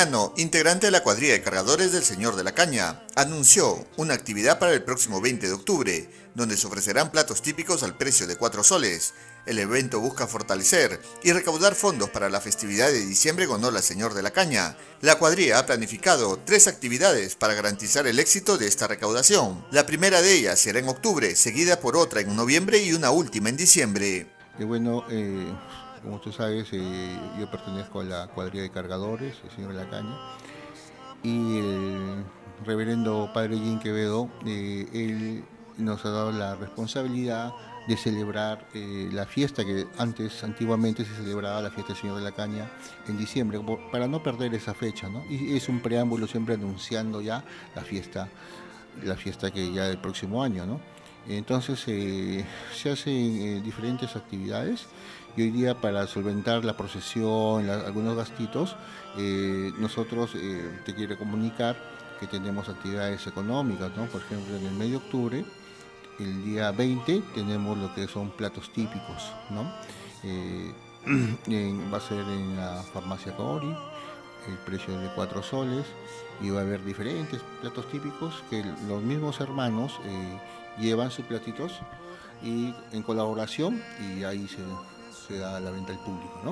Miñano, integrante de la cuadrilla de cargadores del Señor de la Caña, anunció una actividad para el próximo 20 de octubre, donde se ofrecerán platos típicos al precio de 4 soles. El evento busca fortalecer y recaudar fondos para la festividad de diciembre con honor al Señor de la Caña. La cuadrilla ha planificado 3 actividades para garantizar el éxito de esta recaudación. La primera de ellas será en octubre, seguida por otra en noviembre y una última en diciembre. Y bueno, como tú sabes, yo pertenezco a la cuadrilla de cargadores, el Señor de la Caña, y el reverendo padre Jim Quevedo, él nos ha dado la responsabilidad de celebrar la fiesta que antiguamente se celebraba, la fiesta del Señor de la Caña, en diciembre, para no perder esa fecha, ¿no? Y es un preámbulo siempre anunciando ya la fiesta que ya del próximo año, ¿no? Entonces se hacen diferentes actividades y hoy día, para solventar la procesión, algunos gastitos, nosotros te quiero comunicar que tenemos actividades económicas, ¿no? Por ejemplo, en el mes de octubre, el día 20, tenemos lo que son platos típicos, ¿no? Va a ser en la farmacia Cori, el precio de 4 soles, y va a haber diferentes platos típicos que los mismos hermanos llevan sus platitos y en colaboración, y ahí se da la venta al público, ¿no?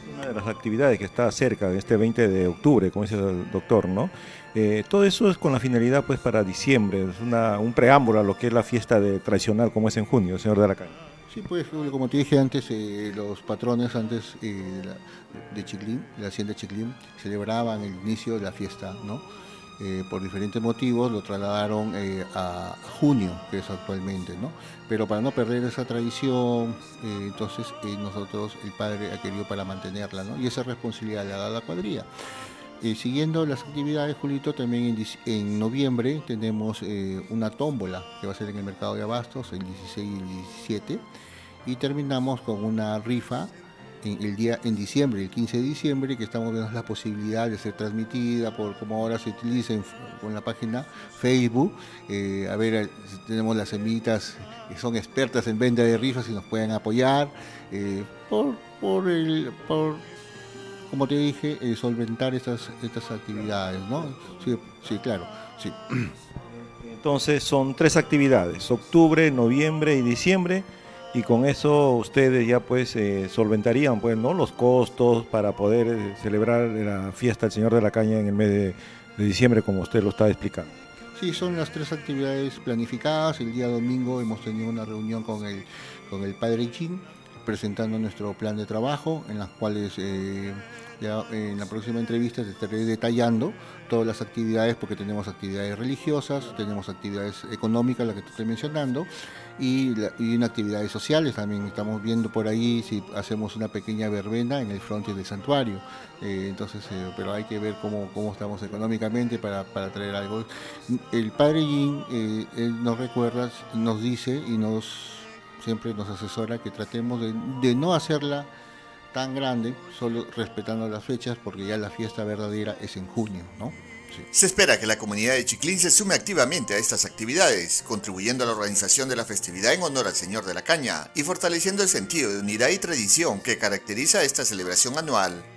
Es una de las actividades que está cerca de este 20 de octubre, como dice el doctor, ¿no? Todo eso es con la finalidad, pues, para diciembre, es un preámbulo a lo que es la fiesta tradicional, como es en junio, Señor de la Caña. Sí, pues, como te dije antes, los patrones antes de Chiclín, de la hacienda de Chiclín, celebraban el inicio de la fiesta, ¿no? Por diferentes motivos lo trasladaron a junio, que es actualmente, ¿no? Pero para no perder esa tradición, entonces nosotros, el padre ha querido para mantenerla, ¿no? Y esa responsabilidad la da la cuadrilla. Siguiendo las actividades, Julito, también en noviembre tenemos una tómbola que va a ser en el mercado de abastos el 16 y el 17, y terminamos con una rifa en diciembre, el 15 de diciembre, que estamos viendo la posibilidad de ser transmitida por, como ahora se utiliza con la página Facebook. A ver, tenemos las semillitas que son expertas en venta de rifas y nos pueden apoyar como te dije, solventar estas actividades, ¿no? Sí, sí, claro, sí. Entonces son 3 actividades: octubre, noviembre y diciembre. Y con eso ustedes ya, pues, solventarían, pues, ¿no?, los costos para poder celebrar la fiesta del Señor de la Caña en el mes de diciembre, como usted lo está explicando. Sí, son las 3 actividades planificadas. El día domingo hemos tenido una reunión con el padre Jim, presentando nuestro plan de trabajo, en las cuales ya en la próxima entrevista te estaré detallando todas las actividades, porque tenemos actividades religiosas, tenemos actividades económicas, las que te estoy mencionando, y en actividades sociales también. Estamos viendo por ahí si hacemos una pequeña verbena en el frontis del santuario. Entonces, pero hay que ver cómo estamos económicamente para traer algo. El padre Jim él nos recuerda, nos dice y siempre nos asesora que tratemos de no hacerla tan grande, solo respetando las fechas, porque ya la fiesta verdadera es en junio, ¿no? Sí. Se espera que la comunidad de Chiclín se sume activamente a estas actividades, contribuyendo a la organización de la festividad en honor al Señor de la Caña y fortaleciendo el sentido de unidad y tradición que caracteriza esta celebración anual.